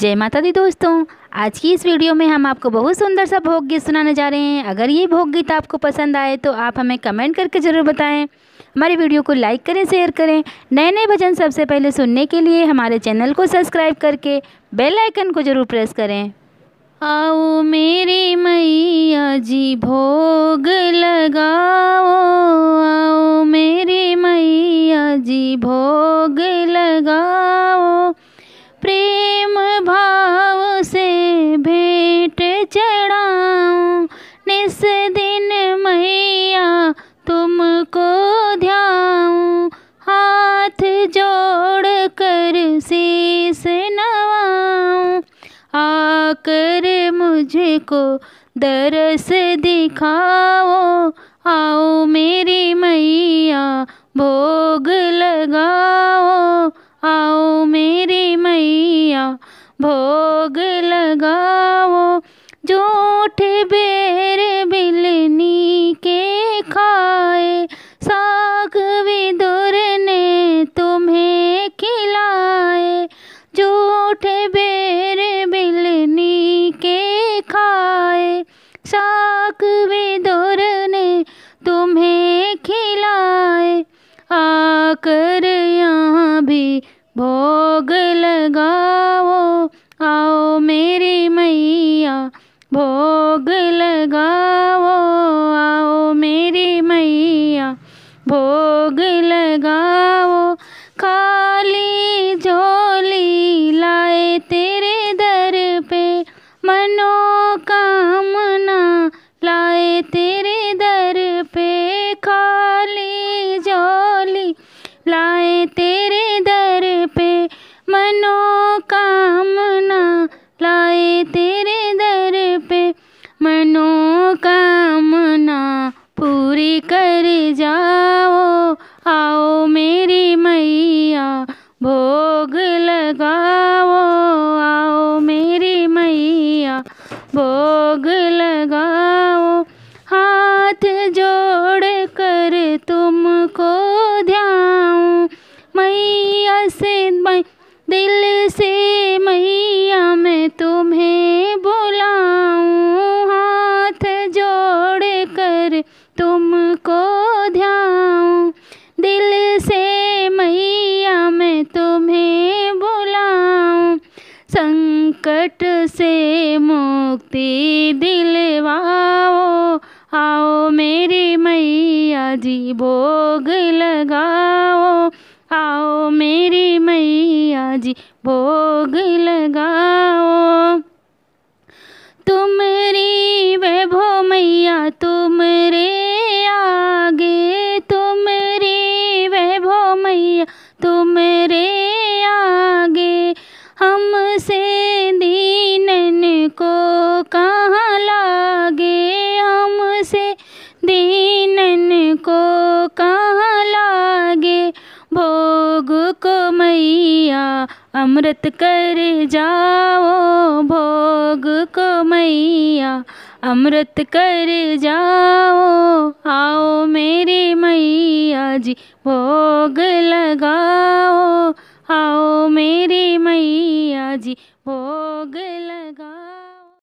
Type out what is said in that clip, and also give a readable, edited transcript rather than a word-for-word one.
जय माता दी दोस्तों, आज की इस वीडियो में हम आपको बहुत सुंदर सा भोग गीत सुनाने जा रहे हैं। अगर ये भोग गीत आपको पसंद आए तो आप हमें कमेंट करके ज़रूर बताएं। हमारे वीडियो को लाइक करें, शेयर करें। नए नए भजन सबसे पहले सुनने के लिए हमारे चैनल को सब्सक्राइब करके बेल आइकन को ज़रूर प्रेस करें। आओ मेरे मैया जी भोग लगाओ, आओ मेरे मैया जी भोग लगाओ, प्रेम भाव से भेंट चढ़ाओ, निस दिन मैया तुमको ध्याऊं, हाथ जोड़ कर शीस नवाऊं, आकर मुझको दरस दिखाओ, आओ मेरी मैया भोग लगाओ, आओ मेरी मैया भोग लगाओ। जूठ बेर बिलनी के खाए, साग विदुर ने तुम्हें खिलाए, जूठ बेर बिलनी के खाए, साग विदुर ने तुम्हें खिलाए, आकर यहाँ भी भोग लगाओ, आओ मेरी मैया भोग लगाओ, आओ मेरी मैया भोग लगाओ। काली झोली लाए तेरे दर पे, मनोकामना लाए तेरे दर पे, काली झोली लाए तेरे दर पे, मनोकामना लाए तेरे दर पे, मनोकामना पूरी कर जाओ, आओ मेरी मैया भोग लगाओ, आओ मेरी मैया भोग लगाओ। हाथ जोड़ कर तुमको ध्याऊं, मैया से दिल से मैया मैं तुम्हें बुलाऊं, हाथ जोड़ कर तुमको ध्याऊं, दिल से मैया मैं तुम्हें बुलाऊं, संकट से मुक्ति दिलवाओ, आओ मेरी मैया जी भोग लगाओ, आओ मेरी मैया जी भोग लगाओ। तुम्हारी वैभो मैया तुम्हारे आगे, तुम्हारी वैभो मैया तुम्हारे आगे, हमसे दीनन को कहाँ लागे, हमसे दीनन को कहाँ लागे, भोग को मैया अमृत कर जाओ, भोग को मैया अमृत कर जाओ, आओ मेरी मैया जी भोग लगाओ, आओ मेरी मैया जी भोग लगाओ।